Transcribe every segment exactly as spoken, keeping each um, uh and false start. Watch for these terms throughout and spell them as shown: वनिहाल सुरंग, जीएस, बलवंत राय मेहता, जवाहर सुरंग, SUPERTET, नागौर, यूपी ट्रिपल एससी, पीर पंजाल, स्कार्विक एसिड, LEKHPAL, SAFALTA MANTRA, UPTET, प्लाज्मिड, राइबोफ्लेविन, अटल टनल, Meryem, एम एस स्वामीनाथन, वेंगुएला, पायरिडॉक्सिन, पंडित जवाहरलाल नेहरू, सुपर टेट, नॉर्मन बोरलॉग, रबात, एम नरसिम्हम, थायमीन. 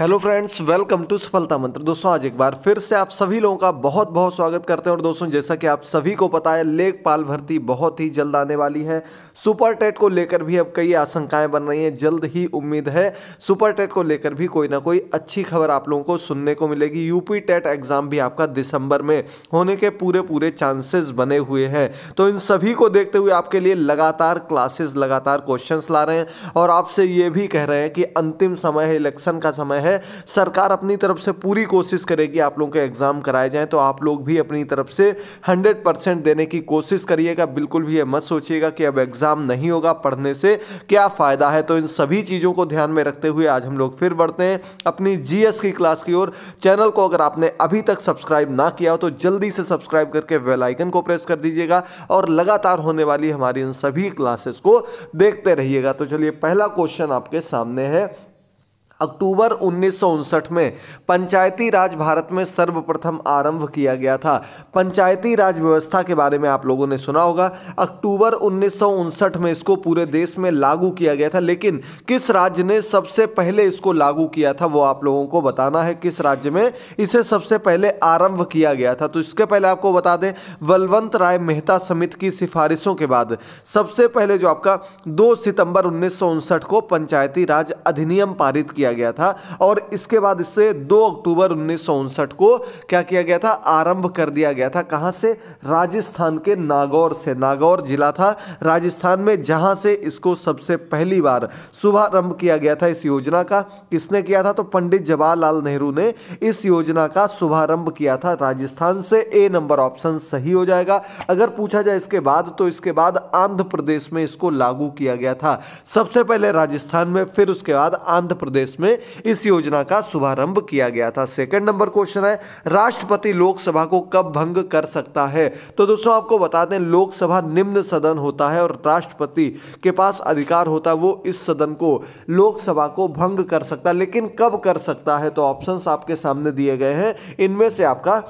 Hello friends, welcome to सफलता मंत्र। दोस्तों आज एक बार फिर से आप सभी लोगों का बहुत बहुत स्वागत करते हैं। और दोस्तों जैसा कि आप सभी को पता है, लेखपाल भर्ती बहुत ही जल्द आने वाली है। सुपर टेट को लेकर भी अब कई आशंकाएं बन रही हैं। जल्द ही उम्मीद है सुपर टेट को लेकर भी कोई ना कोई अच्छी खबर आप लोगों को सुनने को मिलेगी। यूपी टेट एग्जाम भी आपका दिसंबर में होने के पूरे पूरे चांसेस बने हुए हैं। तो इन सभी को देखते हुए आपके लिए लगातार क्लासेस, लगातार क्वेश्चंस ला रहे हैं और आपसे ये भी कह रहे हैं कि अंतिम समय है, इलेक्शन का समय है। सरकार अपनी तरफ से पूरी कोशिश करेगी आप लोगों के एग्जाम कराए जाएं। तो आप लोग भी अपनी तरफ से सौ परसेंट देने की कोशिश करिएगा। बिल्कुल भी ये मत सोचिएगा कि अब एग्जाम नहीं होगा, पढ़ने से क्या फायदा है। तो इन सभी चीजों को ध्यान में रखते हुए आज हम लोग फिर बढ़ते हैं अपनी जीएस की क्लास की ओर। चैनल को अगर आपने अभी तक सब्सक्राइब ना किया हो तो जल्दी से सब्सक्राइब करके बेल आइकन को प्रेस कर दीजिएगा और लगातार होने वाली हमारी इन सभी क्लासेस को देखते रहिएगा। तो चलिए, पहला क्वेश्चन आपके सामने है। अक्टूबर उन्नीस सौ उनसठ में पंचायती राज भारत में सर्वप्रथम आरंभ किया गया था। पंचायती राज व्यवस्था के बारे में आप लोगों ने सुना होगा। अक्टूबर उन्नीस सौ उनसठ में इसको पूरे देश में लागू किया गया था, लेकिन किस राज्य ने सबसे पहले इसको लागू किया था वो आप लोगों को बताना है। किस राज्य में इसे सबसे पहले आरंभ किया गया था? तो इसके पहले आपको बता दें, बलवंत राय मेहता समिति की सिफारिशों के बाद सबसे पहले जो आपका दो सितंबर उन्नीस सौ उनसठ को पंचायती राज अधिनियम पारित किया गया था और इसके बाद इसे दो अक्टूबर उन्नीस सौ उनसठ को क्या किया गया था? आरंभ कर दिया गया था। कहां से? राजस्थान के नागौर से। नागौर जिला था राजस्थान में, जहां से इसको सबसे पहली बार शुभारंभ किया गया था। इस योजना का किसने किया था? तो पंडित जवाहरलाल नेहरू ने इस योजना का शुभारंभ किया था राजस्थान से। ए नंबर ऑप्शन सही हो जाएगा। अगर पूछा जाए इसके बाद, तो इसके बाद आंध्र प्रदेश में इसको लागू किया गया था। सबसे पहले राजस्थान में, फिर उसके बाद आंध्र प्रदेश में इस योजना का शुभारंभ किया गया था। सेकंड नंबर क्वेश्चन है, राष्ट्रपति लोकसभा को कब भंग कर सकता है? तो दोस्तों आपको बता दें, लोकसभा निम्न सदन होता है और राष्ट्रपति के पास अधिकार होता है वो इस सदन को, लोकसभा को भंग कर सकता है। लेकिन कब कर सकता है? तो ऑप्शंस आपके सामने दिए गए हैं। इनमें से आपका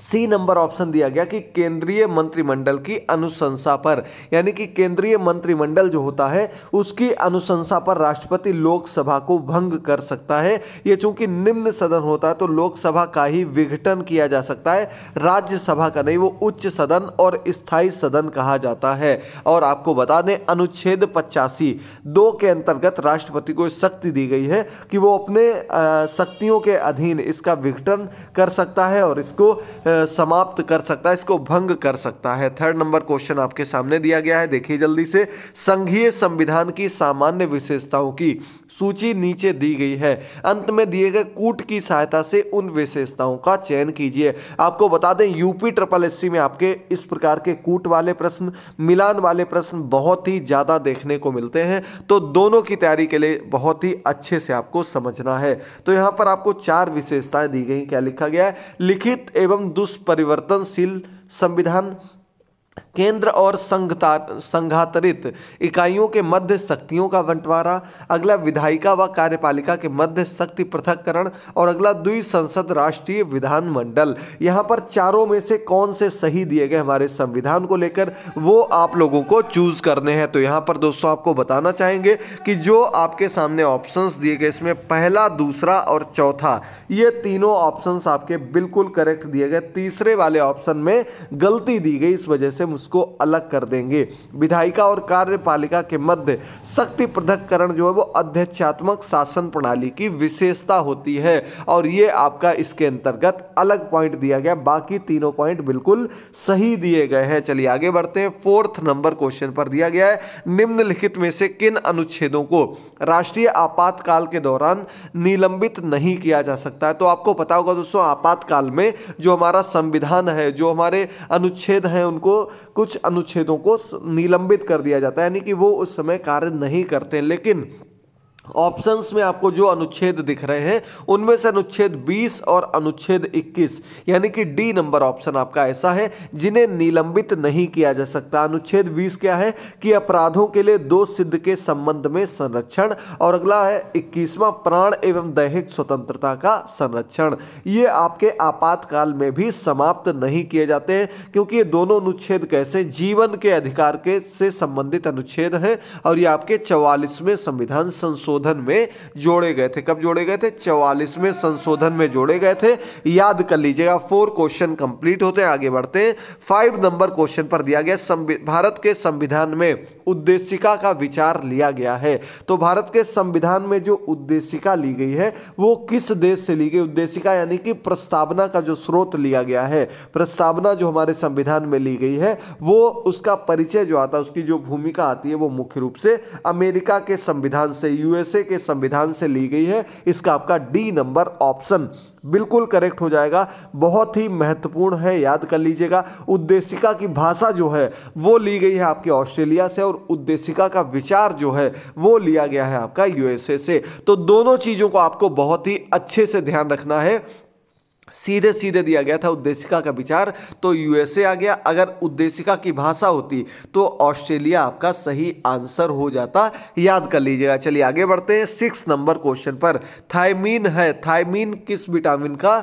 सी नंबर ऑप्शन दिया गया कि केंद्रीय मंत्रिमंडल की अनुशंसा पर, यानी कि केंद्रीय मंत्रिमंडल जो होता है उसकी अनुशंसा पर राष्ट्रपति लोकसभा को भंग कर सकता है। ये चूंकि निम्न सदन होता है तो लोकसभा का ही विघटन किया जा सकता है, राज्यसभा का नहीं। वो उच्च सदन और स्थायी सदन कहा जाता है। और आपको बता दें, अनुच्छेद पचासी दो के अंतर्गत राष्ट्रपति को शक्ति दी गई है कि वो अपने शक्तियों के अधीन इसका विघटन कर सकता है और इसको समाप्त कर सकता है, इसको भंग कर सकता है। थर्ड नंबर क्वेश्चन आपके सामने दिया गया है, देखिए जल्दी से। संघीय संविधान की सामान्य विशेषताओं की सूची नीचे दी गई है, अंत में दिए गए कूट की सहायता से उन विशेषताओं का चयन कीजिए। आपको बता दें, यूपी ट्रिपल एससी में आपके इस प्रकार के कूट वाले प्रश्न, मिलान वाले प्रश्न बहुत ही ज्यादा देखने को मिलते हैं। तो दोनों की तैयारी के लिए बहुत ही अच्छे से आपको समझना है। तो यहां पर आपको चार विशेषताएं दी गई। क्या लिखा गया है? लिखित एवं दुष्परिवर्तनशील संविधान, केंद्र और संघातरित इकाइयों के मध्य शक्तियों का बंटवारा, अगला विधायिका व कार्यपालिका के मध्य शक्ति पृथककरण और अगला द्विसंसद राष्ट्रीय विधानमंडल। यहाँ पर चारों में से कौन से सही दिए गए हमारे संविधान को लेकर, वो आप लोगों को चूज करने हैं। तो यहाँ पर दोस्तों आपको बताना चाहेंगे कि जो आपके सामने ऑप्शंस दिए गए, इसमें पहला, दूसरा और चौथा, ये तीनों ऑप्शंस आपके बिल्कुल करेक्ट दिए गए। तीसरे वाले ऑप्शन में गलती दी गई, इस वजह से उसको अलग कर देंगे। विधायिका और कार्यपालिका के मध्य शक्ति पृथक्करण जो है वो अध्यक्षात्मक शासन प्रणाली की विशेषता होती है और ये आपका इसके अंतर्गत अलग पॉइंट दिया गया। बाकी तीनों पॉइंट बिल्कुल सही दिए गए हैं। चलिए आगे बढ़ते हैं। फोर्थ नंबर क्वेश्चन पर दिया गया है, निम्नलिखित में से किन अनुच्छेदों को राष्ट्रीय आपातकाल के दौरान निलंबित नहीं किया जा सकता है? तो आपको पता होगा दोस्तों, आपातकाल में जो हमारा संविधान है, जो हमारे अनुच्छेद हैं, उनको, कुछ अनुच्छेदों को निलंबित कर दिया जाता है, यानी कि वो उस समय कार्य नहीं करते। लेकिन ऑप्शंस में आपको जो अनुच्छेद दिख रहे हैं उनमें से अनुच्छेद बीस और अनुच्छेद इक्कीस, यानी कि डी नंबर ऑप्शन आपका ऐसा है जिन्हें निलंबित नहीं किया जा सकता। अनुच्छेद बीस क्या है कि अपराधों के लिए दो सिद्ध के संबंध में संरक्षण और अगला है इक्कीसवां, प्राण एवं दैहिक स्वतंत्रता का संरक्षण। ये आपके आपातकाल में भी समाप्त नहीं किए जाते हैं, क्योंकि ये दोनों अनुच्छेद कैसे जीवन के अधिकार के से संबंधित अनुच्छेद हैं और ये आपके चौवालीसवें संविधान संशोधन संशोधन में जोड़े गए थे। कब जोड़े गए थे? चौवालीसवें संशोधन में जोड़े गए थे। याद कर लीजिएगा, फोर क्वेश्चन कंप्लीट होते हैं। आगे बढ़ते हैं, फाइव नंबर क्वेश्चन पर दिया गया भारत के संविधान में उद्देशिका का विचार लिया गया है। तो भारत के संविधान में जो उद्देशिका ली गई है वो किस देश से ली गई? उद्देशिका यानी कि प्रस्तावना का जो स्रोत लिया गया है, प्रस्तावना जो हमारे संविधान में ली गई है, वो उसका परिचय जो आता है, उसकी जो भूमिका आती है, वो मुख्य रूप से अमेरिका के संविधान से, यूएसए के संविधान से ली गई है। इसका आपका डी नंबर ऑप्शन बिल्कुल करेक्ट हो जाएगा, बहुत ही महत्वपूर्ण है, याद कर लीजिएगा। उद्देशिका की भाषा जो है वो ली गई है आपके ऑस्ट्रेलिया से, और उद्देशिका का विचार जो है वो लिया गया है आपका यूएसए से। तो दोनों चीज़ों को आपको बहुत ही अच्छे से ध्यान रखना है। सीधे सीधे दिया गया था उद्देशिका का विचार, तो यूएसए आ गया। अगर उद्देशिका की भाषा होती तो ऑस्ट्रेलिया आपका सही आंसर हो जाता, याद कर लीजिएगा। चलिए आगे बढ़ते हैं, सिक्स नंबर क्वेश्चन पर थायमीन है। थायमीन किस विटामिन का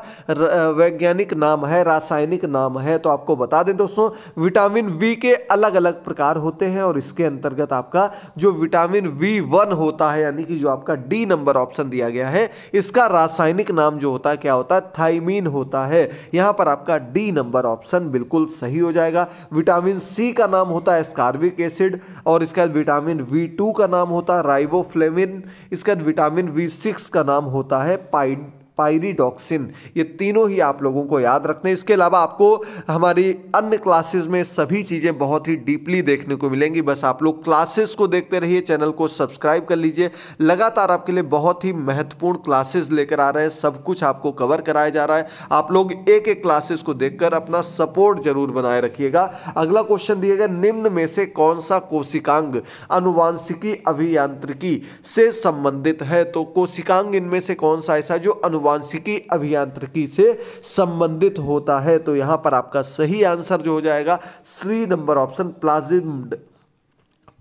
वैज्ञानिक नाम है, रासायनिक नाम है? तो आपको बता दें दोस्तों, विटामिन वी के अलग अलग प्रकार होते हैं, और इसके अंतर्गत आपका जो विटामिन वी वन होता है, यानी कि जो आपका डी नंबर ऑप्शन दिया गया है, इसका रासायनिक नाम जो होता है क्या होता है? थायमीन होता है। यहां पर आपका डी नंबर ऑप्शन बिल्कुल सही हो जाएगा। विटामिन सी का नाम होता है स्कार्विक एसिड, और इसका विटामिन वी टू का नाम होता है राइबोफ्लेविन, इसका विटामिन वी सिक्स का नाम होता है पाइड पायरिडॉक्सिन। ये तीनों ही आप लोगों को याद रखने। इसके अलावा आपको हमारी अन्य क्लासेस में सभी चीज़ें बहुत ही डीपली देखने को मिलेंगी। बस आप लोग क्लासेस को देखते रहिए, चैनल को सब्सक्राइब कर लीजिए। लगातार आपके लिए बहुत ही महत्वपूर्ण क्लासेस लेकर आ रहे हैं, सब कुछ आपको कवर कराया जा रहा है। आप लोग एक एक क्लासेस को देखकर अपना सपोर्ट जरूर बनाए रखिएगा। अगला क्वेश्चन दिया गया, निम्न में से कौन सा कोशिकांग अनुवांशिकी अभियांत्रिकी से संबंधित है? तो कोशिकांग इनमें से कौन सा ऐसा जो अनुवांशिकी वांशिकी अभियांत्रिकी से संबंधित होता है? तो यहां पर आपका सही आंसर जो हो जाएगा C number option प्लाज्मिड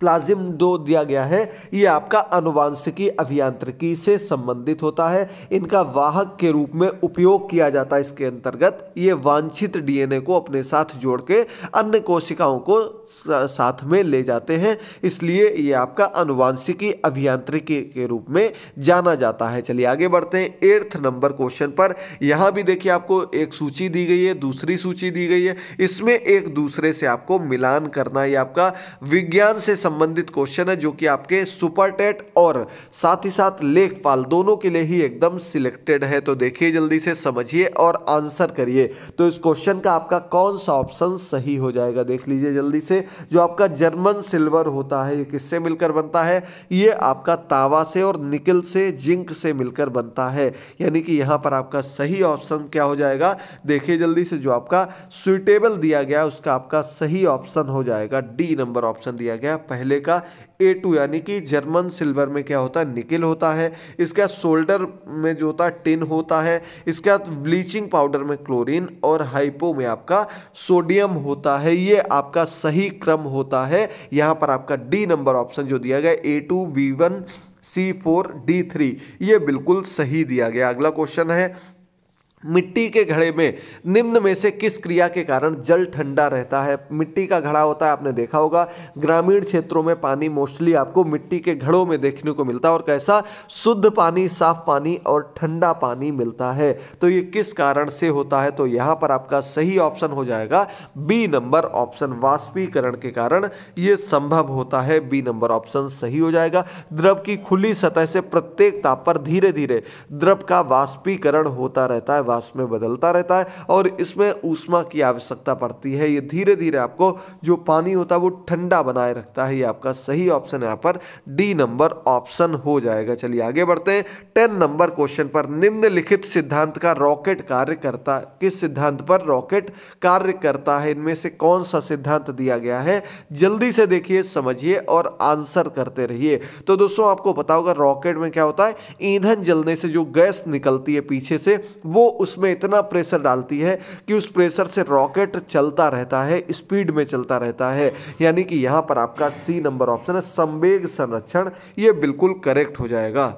plasm दो दिया गया है। ये आपका अनुवांशिकी अभियांत्रिकी से संबंधित होता है। इनका वाहक के रूप में उपयोग किया जाता है। इसके अंतर्गत ये वांछित डीएनए को अपने साथ जोड़ के अन्य कोशिकाओं को साथ में ले जाते हैं, इसलिए ये आपका अनुवांशिकी अभियांत्रिकी के रूप में जाना जाता है। चलिए आगे बढ़ते हैं, एट्थ नंबर क्वेश्चन पर। यहाँ भी देखिए, आपको एक सूची दी गई है, दूसरी सूची दी गई है, इसमें एक दूसरे से आपको मिलान करना। ये आपका विज्ञान से संबंधित क्वेश्चन है, जो कि आपके सुपरटेट और साथ ही साथ लेखपाल दोनों के लिए ही एकदम सिलेक्टेड है। तो देखिए, जल्दी से समझिए और आंसर करिए। तो इस क्वेश्चन का आपका कौन सा ऑप्शन सही हो जाएगा? देख लीजिए जल्दी से। जो आपका जर्मन सिल्वर होता है, ये किससे मिलकर बनता है? ये आपका तांबा से और निकल से, जिंक से मिलकर बनता है। यानी कि यहाँ पर आपका सही ऑप्शन क्या हो जाएगा? देखिए जल्दी से, जो आपका सुइटेबल दिया गया उसका आपका सही ऑप्शन हो जाएगा डी नंबर ऑप्शन दिया गया पहले का ए टू, यानी कि जर्मन सिल्वर में क्या होता है? निकल होता है। इसका सोल्डर में जो होता है टिन होता है। इसका ब्लीचिंग पाउडर में क्लोरीन, और हाइपो में आपका सोडियम होता है। ये आपका सही क्रम होता है। यहाँ पर आपका डी नंबर ऑप्शन जो दिया गया A two, B one, C four, D three, ये बिल्कुल सही दिया गया। अगला क्वेश्चन है, मिट्टी के घड़े में निम्न में से किस क्रिया के कारण जल ठंडा रहता है? मिट्टी का घड़ा होता है, आपने देखा होगा ग्रामीण क्षेत्रों में पानी मोस्टली आपको मिट्टी के घड़ों में देखने को मिलता है, और कैसा शुद्ध पानी, साफ पानी और ठंडा पानी मिलता है। तो ये किस कारण से होता है? तो यहाँ पर आपका सही ऑप्शन हो जाएगा बी नंबर ऑप्शन, वाष्पीकरण के कारण ये संभव होता है। बी नंबर ऑप्शन सही हो जाएगा। द्रव की खुली सतह से प्रत्येक ताप पर धीरे धीरे द्रव का वाष्पीकरण होता रहता है, वाष्प में बदलता रहता है, और इसमें ऊष्मा की आवश्यकता पड़ती है। ये धीरे धीरे आपको जो पानी होता है वो ठंडा बनाए रखता है। ये आपका सही ऑप्शन यहाँ पर डी नंबर ऑप्शन हो जाएगा। चलिए आगे बढ़ते हैं, टेन नंबर क्वेश्चन पर। निम्नलिखित सिद्धांत का रॉकेट कार्य करता किस सिद्धांत पर रॉकेट कार्य करता है? इनमें से कौन सा सिद्धांत दिया गया है? जल्दी से देखिए, समझिए और आंसर करते रहिए। तो दोस्तों, आपको पता होगा रॉकेट में क्या होता है, ईंधन जलने से जो गैस निकलती है पीछे से, वो उसमें इतना प्रेशर डालती है कि उस प्रेशर से रॉकेट चलता रहता है, स्पीड में चलता रहता है। यानी कि यहाँ पर आपका सी नंबर ऑप्शन है संवेग संरक्षण, ये बिल्कुल करेक्ट हो जाएगा।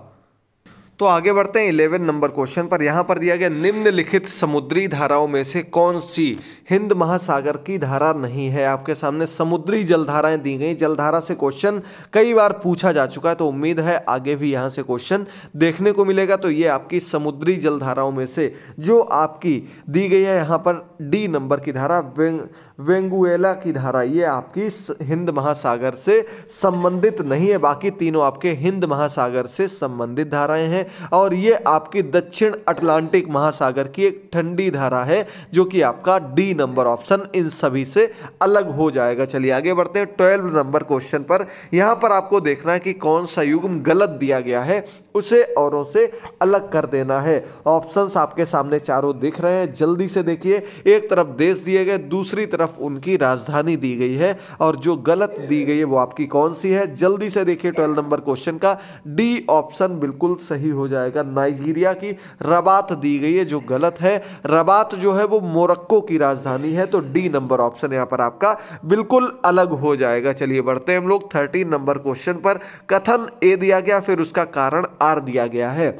तो आगे बढ़ते हैं इलेवन नंबर क्वेश्चन पर। यहाँ पर दिया गया, निम्नलिखित समुद्री धाराओं में से कौन सी हिंद महासागर की धारा नहीं है। आपके सामने समुद्री जलधाराएं दी गई, जलधारा से क्वेश्चन कई बार पूछा जा चुका है, तो उम्मीद है आगे भी यहां से क्वेश्चन देखने को मिलेगा। तो ये आपकी समुद्री जलधाराओं में से जो आपकी दी गई है यहां पर डी नंबर की धारा वें, वेंगुएला की धारा, ये आपकी हिंद महासागर से संबंधित नहीं है। बाकी तीनों आपके हिंद महासागर से संबंधित धाराएं हैं और ये आपकी दक्षिण अटलांटिक महासागर की एक ठंडी धारा है जो कि आपका डी नंबर ऑप्शन इन सभी से अलग हो जाएगा। चलिए आगे बढ़ते हैं ट्वेल्व नंबर क्वेश्चन पर। यहां पर आपको देखना है कि कौन सा युग्म गलत दिया गया है, उसे औरों से अलग कर देना है। ऑप्शंस आपके सामने चारों दिख रहे हैं, जल्दी से देखिए। एक तरफ देश दिए गए, दूसरी तरफ उनकी राजधानी दी गई है और जो गलत दी गई है वो आपकी कौन सी है, जल्दी से देखिए। ट्वेल्व नंबर क्वेश्चन का डी ऑप्शन बिल्कुल सही हो जाएगा। नाइजीरिया की रबात दी गई है जो गलत है, रबात जो है वो मोरक्को की राजधानी है, तो डी नंबर ऑप्शन यहाँ पर आपका बिल्कुल अलग हो जाएगा। चलिए बढ़ते हैं हम लोग थर्टीन नंबर क्वेश्चन पर। कथन ए दिया गया, फिर उसका कारण आर दिया गया है।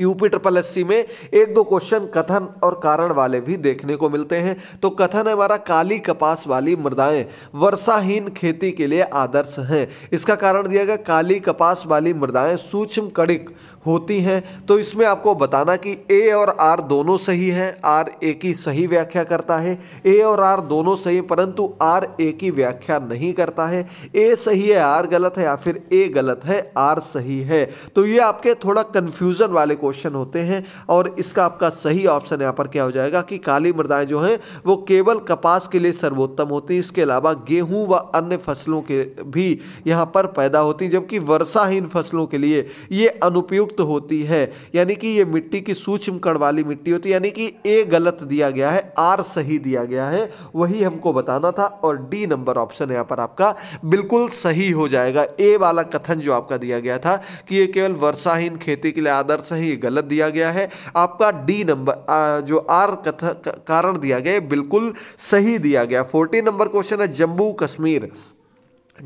यूपी ट्रिपल एस सी में एक दो क्वेश्चन कथन और कारण वाले भी देखने को मिलते हैं। तो कथन है हमारा, काली कपास वाली मृदाएं वर्षाहीन खेती के लिए आदर्श हैं। इसका कारण दिया गया काली कपास वाली मृदाएं सूक्ष्म कणिक होती हैं। तो इसमें आपको बताना कि ए और आर दोनों सही हैं। आर ए की सही व्याख्या करता है, ए और आर दोनों सही, परंतु आर ए की व्याख्या नहीं करता है। ए सही है, आर गलत है, या फिर ए गलत है, आर सही है। तो ये आपके थोड़ा कन्फ्यूजन वाले क्वेश्चन होते हैं और इसका आपका सही ऑप्शन यहाँ पर क्या हो जाएगा कि काली मृदाएं जो हैं वो केवल कपास के लिए सर्वोत्तम होती हैं। इसके अलावा गेहूं व अन्य फसलों के भी यहाँ पर पैदा होती हैं, जबकि वर्षाहीन फसलों के लिए ये अनुपयुक्त होती है। यानी कि ये मिट्टी की सूक्ष्म कण वाली मिट्टी होती है। यानी कि ए गलत दिया गया है, आर सही दिया गया है, वही हमको बताना था और डी नंबर ऑप्शन यहाँ पर आपका बिल्कुल सही हो जाएगा। ए वाला कथन जो आपका दिया गया था कि ये केवल वर्षाहीन खेती के लिए आदर्श है, गलत दिया गया है। आपका डी नंबर जो आर कथा कारण दिया गया बिल्कुल सही दिया गया। फोर्टीन नंबर क्वेश्चन है जम्मू कश्मीर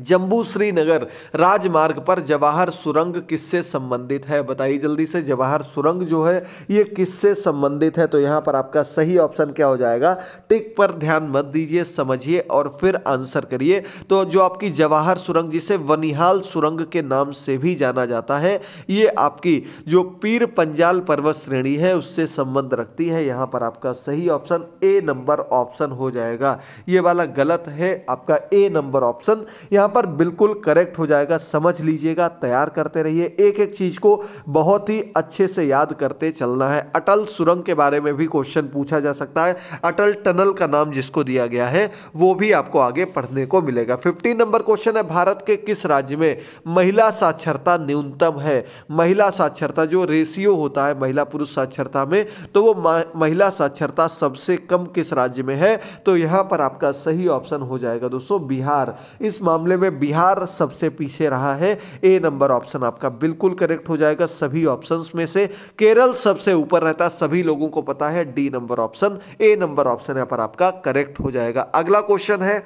जम्मू श्रीनगर राजमार्ग पर जवाहर सुरंग किससे संबंधित है, बताइए जल्दी से। जवाहर सुरंग जो है ये किससे संबंधित है, तो यहाँ पर आपका सही ऑप्शन क्या हो जाएगा, टिक पर ध्यान मत दीजिए, समझिए और फिर आंसर करिए। तो जो आपकी जवाहर सुरंग, जिसे वनिहाल सुरंग के नाम से भी जाना जाता है, ये आपकी जो पीर पंजाल पर्वत श्रेणी है उससे संबंध रखती है। यहाँ पर आपका सही ऑप्शन ए नंबर ऑप्शन हो जाएगा। ये वाला गलत है, आपका ए नंबर ऑप्शन यहाँ पर बिल्कुल करेक्ट हो जाएगा। समझ लीजिएगा, तैयार करते रहिए, एक एक चीज को बहुत ही अच्छे से याद करते चलना है। अटल सुरंग के बारे में भी क्वेश्चन पूछा जा सकता है, अटल टनल का नाम जिसको दिया गया है वो भी आपको आगे पढ़ने को मिलेगा। फिफ्टीन नंबर क्वेश्चन है भारत के किस राज्य में महिला साक्षरता न्यूनतम है। महिला साक्षरता जो रेशियो होता है महिला पुरुष साक्षरता में, तो वो महिला साक्षरता सबसे कम किस राज्य में है, तो यहाँ पर आपका सही ऑप्शन हो जाएगा दोस्तों बिहार। इस मामले में बिहार सबसे पीछे रहा है, ए नंबर ऑप्शन आपका बिल्कुल करेक्ट हो जाएगा सभी ऑप्शंस में से। केरल सबसे ऊपर रहता है, सभी लोगों को पता है, D number option, A number option यहाँ पर आपका करेक्ट हो जाएगा। अगला क्वेश्चन है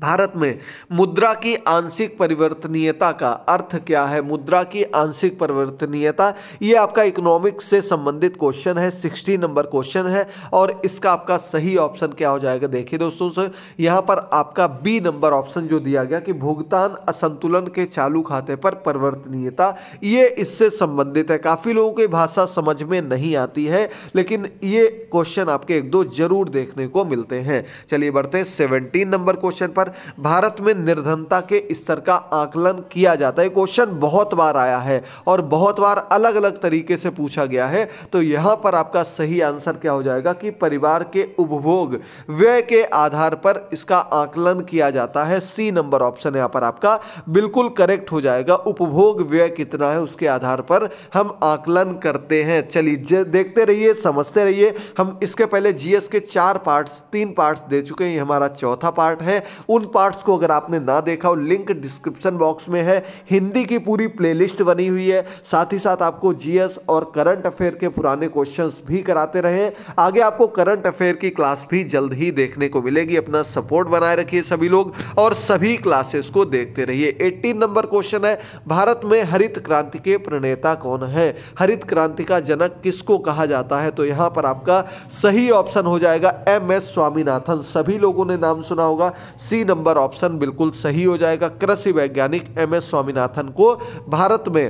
भारत में मुद्रा की आंशिक परिवर्तनीयता का अर्थ क्या है। मुद्रा की आंशिक परिवर्तनीयता ये आपका इकोनॉमिक्स से संबंधित क्वेश्चन है, सिक्सटी नंबर क्वेश्चन है और इसका आपका सही ऑप्शन क्या हो जाएगा, देखिए दोस्तों से यहाँ पर आपका बी नंबर ऑप्शन जो दिया गया कि भुगतान असंतुलन के चालू खाते पर परिवर्तनीयता, ये इससे संबंधित है। काफ़ी लोगों की भाषा समझ में नहीं आती है, लेकिन ये क्वेश्चन आपके एक दो जरूर देखने को मिलते हैं। चलिए बढ़ते हैं सेवनटीन नंबर क्वेश्चन पर। भारत में निर्धनता के स्तर का आकलन किया जाता है। क्वेश्चन बहुत बार आया है और बहुत बार अलग अलग तरीके से पूछा गया है, तो यहां पर आपका सही आंसर क्या हो जाएगा कि परिवार के उपभोग व्यय के आधार पर इसका आकलन किया जाता है। सी नंबर ऑप्शन यहां पर आपका बिल्कुल करेक्ट हो जाएगा। उपभोग व्यय कितना है उसके आधार पर हम आकलन करते हैं। चलिए देखते रहिए, समझते रहिए। हम इसके पहले जीएस के चार पार्ट, तीन पार्ट दे चुके हैं, हमारा चौथा पार्ट है। उन पार्ट्स को अगर आपने ना देखा हो, लिंक डिस्क्रिप्शन बॉक्स में है। हिंदी की पूरी प्लेलिस्ट बनी हुई है, साथ ही साथ आपको जीएस और करंट अफेयर के पुराने क्वेश्चंस भी कराते रहे। आगे आपको करंट अफेयर की क्लास भी जल्द ही देखने को मिलेगी। अपना सपोर्ट बनाए रखिए सभी लोग और सभी क्लासेस को देखते रहिए। अठारह नंबर क्वेश्चन है, भारत में हरित क्रांति के प्रणेता कौन है? हरित क्रांति का जनक किसको कहा जाता है? तो यहां पर आपका सही ऑप्शन हो जाएगा एम एस स्वामीनाथन। सभी लोगों ने नाम सुना होगा। सी नंबर ऑप्शन बिल्कुल सही हो जाएगा। कृषि वैज्ञानिक एम एस स्वामीनाथन को भारत में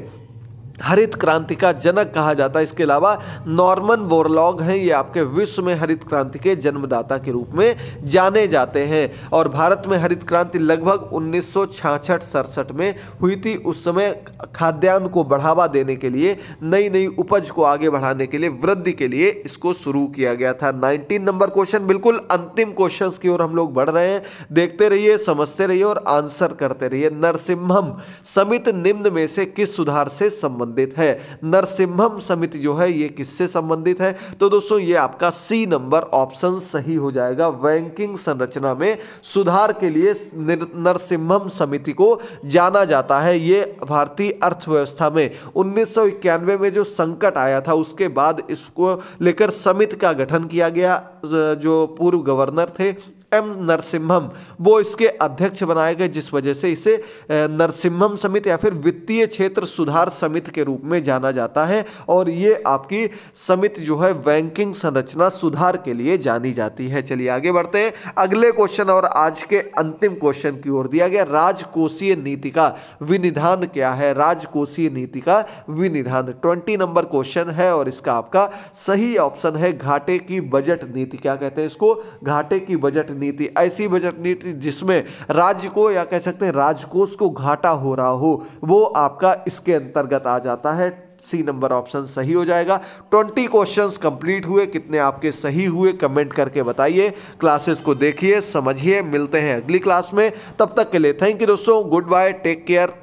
हरित क्रांति का जनक कहा जाता है। इसके अलावा नॉर्मन बोरलॉग हैं, ये आपके विश्व में हरित क्रांति के जन्मदाता के रूप में जाने जाते हैं। और भारत में हरित क्रांति लगभग उन्नीस सौ छियासठ सड़सठ में हुई थी। उस समय खाद्यान्न को बढ़ावा देने के लिए, नई नई उपज को आगे बढ़ाने के लिए, वृद्धि के लिए इसको शुरू किया गया था। नाइनटीन नंबर क्वेश्चन, बिल्कुल अंतिम क्वेश्चन की ओर हम लोग बढ़ रहे हैं। देखते रहिए, समझते रहिए और आंसर करते रहिए। नरसिम्हम समिति निम्न में से किस सुधार से संबंधित है? नरसिम्हम समिति जो है ये किससे संबंधित है? तो दोस्तों ये आपका सी नंबर ऑप्शन सही हो जाएगा। बैंकिंग संरचना में सुधार के लिए नरसिम्हम समिति को जाना जाता है। ये भारतीय अर्थव्यवस्था में उन्नीस सौ इक्यानवे में जो संकट आया था उसके बाद इसको लेकर समिति का गठन किया गया। जो पूर्व गवर्नर थे एम नरसिम्हम, वो इसके अध्यक्ष बनाए गए, जिस वजह से इसे नरसिम्हम समिति या फिर वित्तीय क्षेत्र सुधार समिति के रूप में जाना जाता है। और ये आपकी समिति जो है बैंकिंग संरचना सुधार के लिए जानी जाती है। चलिए आगे बढ़ते हैं। अगले क्वेश्चन और आज के अंतिम क्वेश्चन की ओर दिया गया, राजकोषीय नीति का विनिधान क्या है? राजकोषीय नीति का विनिधान ट्वेंटी नंबर क्वेश्चन है और इसका आपका सही ऑप्शन है घाटे की बजट नीति। क्या कहते हैं इसको? घाटे की बजट नीति। ऐसी बजट नीति जिसमें राज्य को या कह सकते हैं राजकोष को घाटा हो रहा हो, वो आपका इसके अंतर्गत आ जाता है। सी नंबर ऑप्शन सही हो जाएगा। बीस क्वेश्चंस कंप्लीट हुए, कितने आपके सही हुए कमेंट करके बताइए। क्लासेस को देखिए, समझिए, मिलते हैं अगली क्लास में। तब तक के लिए थैंक यू दोस्तों, गुड बाय, टेक केयर।